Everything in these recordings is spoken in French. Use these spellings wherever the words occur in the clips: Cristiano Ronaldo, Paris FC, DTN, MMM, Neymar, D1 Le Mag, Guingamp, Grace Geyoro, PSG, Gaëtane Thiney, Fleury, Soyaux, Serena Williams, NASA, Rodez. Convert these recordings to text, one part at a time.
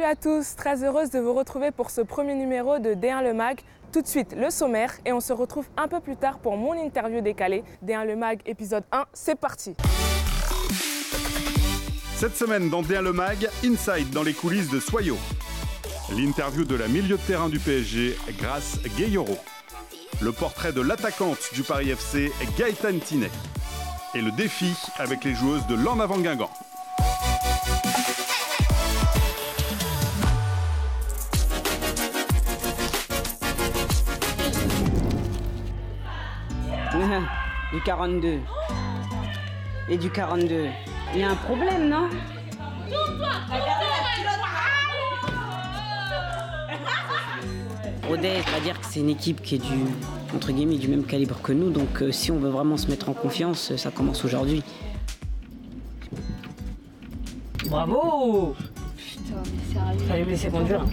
Salut à tous, très heureuse de vous retrouver pour ce premier numéro de D1 Le Mag. Tout de suite, le sommaire et on se retrouve un peu plus tard pour mon interview décalée. D1 Le Mag, épisode 1, c'est parti. Cette semaine dans D1 Le Mag, Inside dans les coulisses de Soyaux. L'interview de la milieu de terrain du PSG, Grace Geyoro. Le portrait de l'attaquante du Paris FC, Gaëtane Thiney. Et le défi avec les joueuses de l'En Avant Guingamp. Du 42. Et du 42. Il y a un problème, non? Rodez, c'est-à-dire que c'est une équipe qui est du, entre guillemets, du même calibre que nous, donc si on veut vraiment se mettre en confiance, ça commence aujourd'hui. Bravo! Putain, mais sérieux. Fallait me laisser conduire.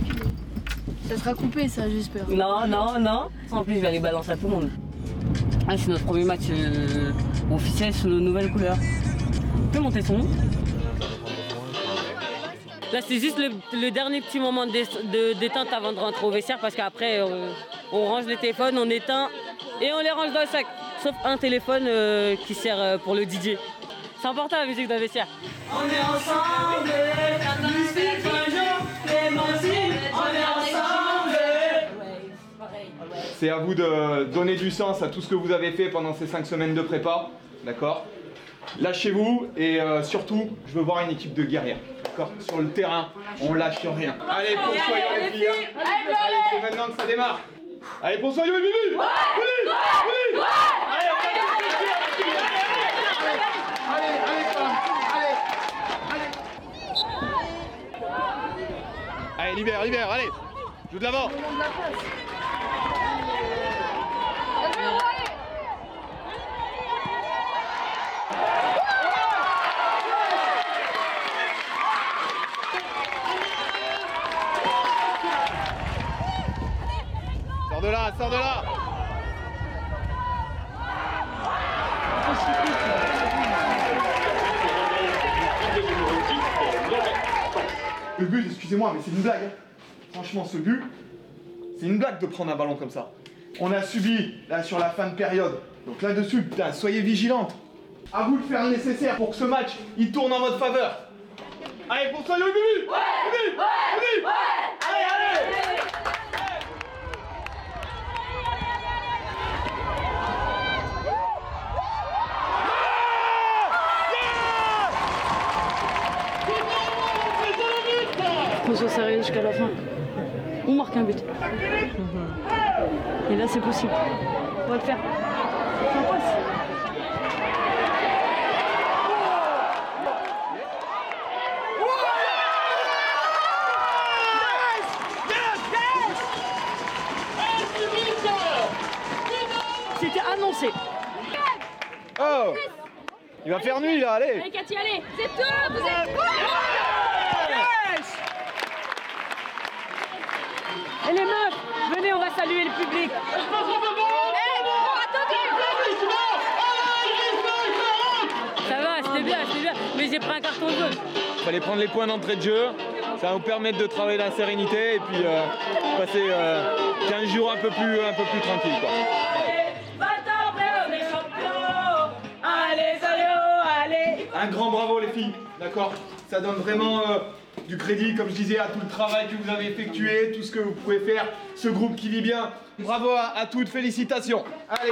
Ça sera coupé, ça, j'espère. Non, non, non. En plus, je vais les balancer à tout le monde. Ah, c'est notre premier match officiel sous nos nouvelles couleurs. On peut monter son nom. Là, c'est juste le dernier petit moment d'éteinte avant de rentrer au vestiaire parce qu'après, on range les téléphones, on éteint et on les range dans le sac. Sauf un téléphone qui sert pour le DJ. C'est important la musique dans le vestiaire. On est ensemble, musique toujours, les mentis, on est ensemble. C'est à vous de donner du sens à tout ce que vous avez fait pendant ces 5 semaines de prépa, d'accord? Lâchez-vous et surtout, je veux voir une équipe de guerrières, d'accord? Sur le terrain, on lâche rien. Allez, pour Soyaux les filles, hein. Allez, c'est maintenant que ça démarre. Allez, pour Soyaux et Bibi. Allez, allez, allez, libère, allez, joue de l'avant. Sors de là! Le but, excusez-moi, mais c'est une blague. Franchement, ce but, c'est une blague de prendre un ballon comme ça. On a subi, là, sur la fin de période. Donc là-dessus, putain, soyez vigilants. À vous de faire le nécessaire pour que ce match, il tourne en votre faveur. Allez, pour ça, le but! Ouais! Le but! Ouais! Le but! Ouais! Allez, allez! Qu'on soit sérieux jusqu'à la fin. On marque un but. Et là, c'est possible. On va le faire. Ça passe. C'était annoncé. Oh, il va faire nuit là, allez. Allez Cathy, allez. C'est tout, vous êtes... Et les meufs, venez, on va saluer le public. Ça va, c'était bien, mais j'ai pris un carton jaune. Fallait prendre les points d'entrée de jeu, ça va nous permettre de travailler la sérénité et puis passer 15 jours un peu plus tranquille, quoi. Allez, allez. Un grand bravo les filles, d'accord? Ça donne vraiment... du crédit, comme je disais, à tout le travail que vous avez effectué, tout ce que vous pouvez faire, ce groupe qui vit bien. Bravo à toutes, félicitations. Allez.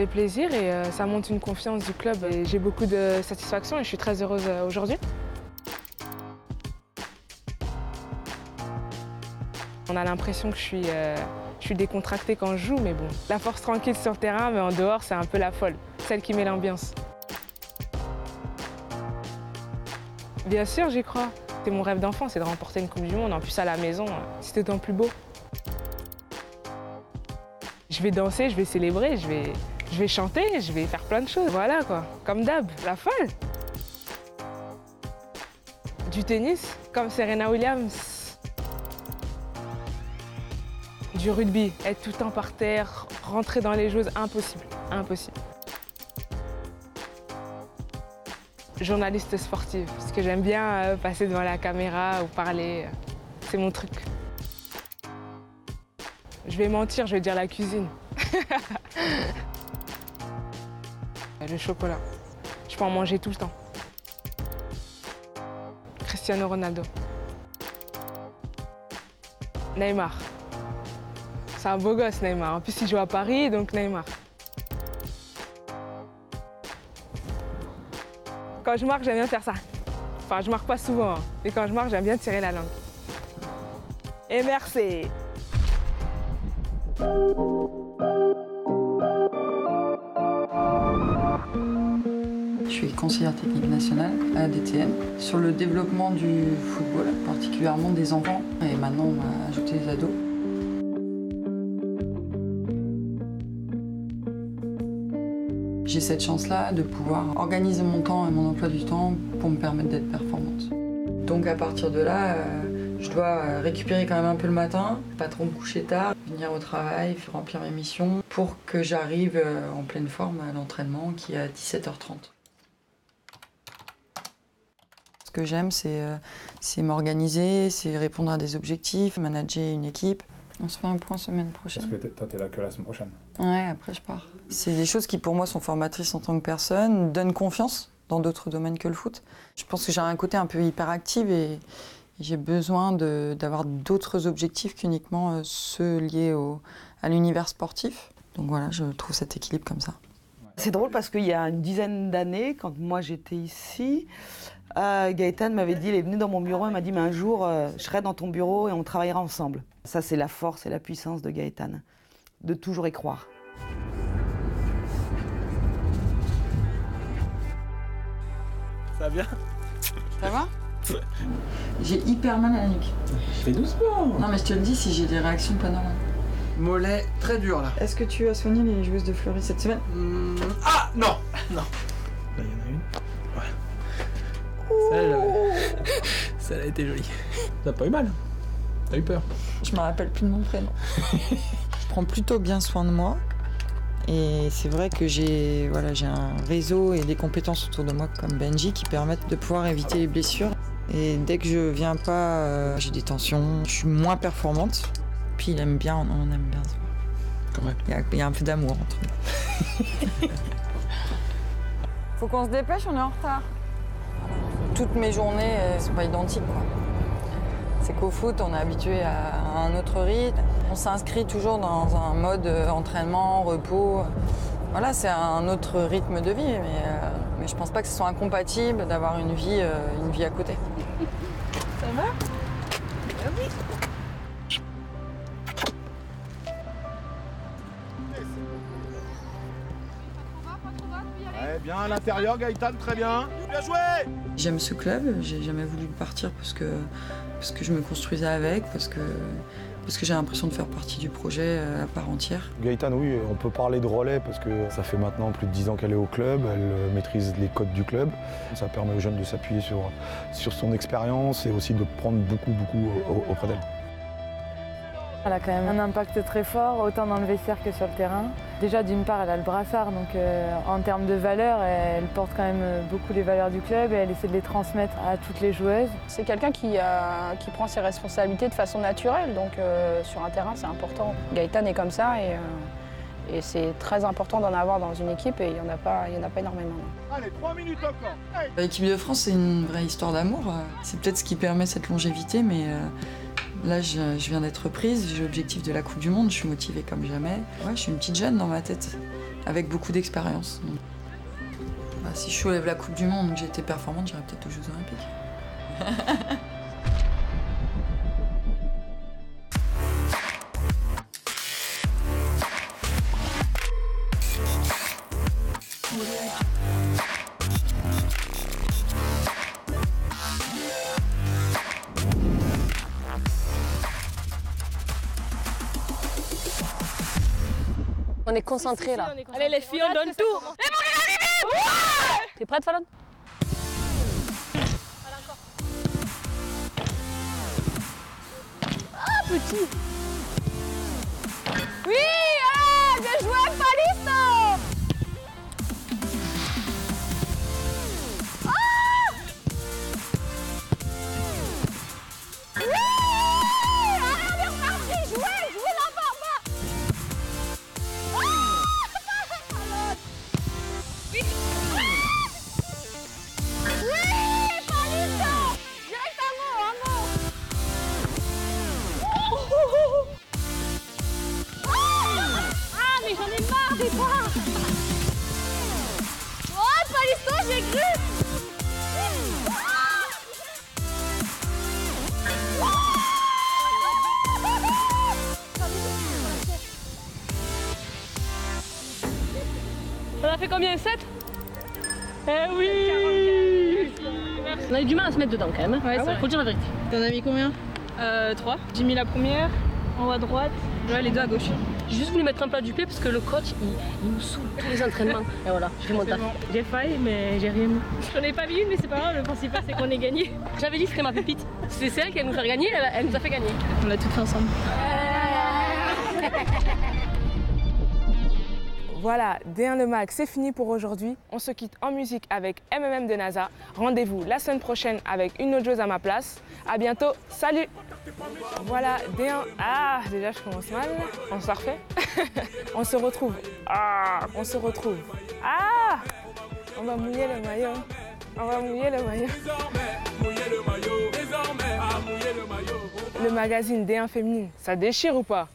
fait plaisir et ça monte une confiance du club. J'ai beaucoup de satisfaction et je suis très heureuse aujourd'hui. On a l'impression que je suis décontractée quand je joue, mais bon, la force tranquille sur le terrain, mais en dehors, c'est un peu la folle, celle qui met l'ambiance. Bien sûr, j'y crois. C'est mon rêve d'enfant, c'est de remporter une Coupe du Monde, en plus à la maison, c'est d'autant plus beau. Je vais danser, je vais célébrer, je vais chanter, je vais faire plein de choses, voilà quoi, comme d'hab, la folle. Du tennis, comme Serena Williams. Du rugby, être tout le temps par terre, rentrer dans les choses, impossible, impossible. Journaliste sportive, parce que j'aime bien passer devant la caméra ou parler, c'est mon truc. Je vais mentir, je vais dire la cuisine. Le chocolat, je peux en manger tout le temps. Cristiano Ronaldo. Neymar. C'est un beau gosse, Neymar. En plus, il joue à Paris, donc Neymar. Quand je marque, j'aime bien faire ça. Enfin, je marque pas souvent, hein. Et quand je marque, j'aime bien tirer la langue. Et merci. Je suis conseillère technique nationale à la DTN sur le développement du football, particulièrement des enfants. Et maintenant, on va ajouter les ados. J'ai cette chance-là de pouvoir organiser mon temps et mon emploi du temps pour me permettre d'être performante. Donc à partir de là, je dois récupérer quand même un peu le matin, pas trop me coucher tard, venir au travail, remplir mes missions pour que j'arrive en pleine forme à l'entraînement qui est à 17h30. Ce que j'aime, c'est m'organiser, c'est répondre à des objectifs, manager une équipe. On se fait un point semaine prochaine. Parce que toi, t'es là que la semaine prochaine. Ouais, après je pars. C'est des choses qui pour moi sont formatrices en tant que personne, donnent confiance dans d'autres domaines que le foot. Je pense que j'ai un côté un peu hyperactive et j'ai besoin d'avoir d'autres objectifs qu'uniquement ceux liés à l'univers sportif. Donc voilà, je trouve cet équilibre comme ça. C'est drôle parce qu'il y a une dizaine d'années, quand moi j'étais ici, Gaëtane m'avait dit, elle est venue dans mon bureau, elle m'a dit « mais un jour, je serai dans ton bureau et on travaillera ensemble ». Ça, c'est la force et la puissance de Gaëtane, de toujours y croire. Ça va bien? Ça va? J'ai hyper mal à la nuque. Fais doucement. Non mais je te le dis, si j'ai des réactions pas normales. Mollet très dur là. Est-ce que tu as soigné les joueuses de Fleury cette semaine? Ah non. Non. Là, il y en a une. Celle-là était jolie. T'as pas eu mal? T'as eu peur? Je me rappelle plus de mon prénom. Je prends plutôt bien soin de moi. Et c'est vrai que j'ai un réseau et des compétences autour de moi comme Benji qui permettent de pouvoir éviter les blessures. Et dès que je viens pas, j'ai des tensions, je suis moins performante. Puis il aime bien, on aime bien ça. Quand même. Il y a un peu d'amour entre nous. Faut qu'on se dépêche, on est en retard. Toutes mes journées sont pas identiques, quoi. C'est qu'au foot, on est habitué à un autre rythme. On s'inscrit toujours dans un mode entraînement, repos. Voilà, c'est un autre rythme de vie, mais je pense pas que ce soit incompatible d'avoir une vie à côté. Ça va? Oui. Bien à l'intérieur, Gaëtane, très bien. Bien joué. J'aime ce club, j'ai jamais voulu partir parce que je me construisais avec, parce que j'ai l'impression de faire partie du projet à part entière. Gaëtane, oui, on peut parler de relais parce que ça fait maintenant plus de 10 ans qu'elle est au club, elle maîtrise les codes du club. Ça permet aux jeunes de s'appuyer sur son expérience et aussi de prendre beaucoup auprès d'elle. Elle a quand même un impact très fort, autant dans le vestiaire que sur le terrain. Déjà, d'une part, elle a le brassard, donc en termes de valeurs, elle porte quand même beaucoup les valeurs du club et elle essaie de les transmettre à toutes les joueuses. C'est quelqu'un qui prend ses responsabilités de façon naturelle, donc sur un terrain, c'est important. Gaëtane est comme ça et c'est très important d'en avoir dans une équipe et il n'y en a pas énormément. Allez, 3 minutes encore. L'équipe de France, c'est une vraie histoire d'amour. C'est peut-être ce qui permet cette longévité, mais... Là, je viens d'être prise, j'ai l'objectif de la Coupe du Monde, je suis motivée comme jamais. Ouais, je suis une petite jeune dans ma tête. avec beaucoup d'expérience. Bah, si je soulève la Coupe du Monde, j'ai été performante, j'irai peut-être aux Jeux Olympiques. On est concentrés là. Allez les filles, on donne tout. Les bons est arrivé. Ouais. T'es prête, Fallon? Ah, petit. Oui, allez, bien joué, Falisto. Combien 7? Eh oui! On a eu du mal à se mettre dedans quand même. Ouais, ah ouais. Faut dire la vérité. T'en as mis combien? 3. J'ai mis la première en haut à droite, là les deux à gauche. J'ai juste voulu mettre un plat du pied parce que le coach il nous saoule tous les entraînements. Et voilà, j'ai mon taf. Bon. J'ai failli, mais j'ai rien mis. J'en ai pas mis une, mais c'est pas grave, le principal c'est qu'on ait gagné. J'avais dit que c'était ma pépite. C'est celle qui nous a gagné, elle nous a fait gagner. On l'a toutes fait ensemble. Voilà, D1 Le Mag, c'est fini pour aujourd'hui. On se quitte en musique avec MMM de NASA. Rendez-vous la semaine prochaine avec une autre joueuse à ma place. À bientôt, salut! Voilà, D1... Ah, déjà je commence mal. On se refait. On se retrouve. Ah, on se retrouve. Ah! On va mouiller le maillot. On va mouiller le maillot. Le magazine D1 Féminine, ça déchire ou pas?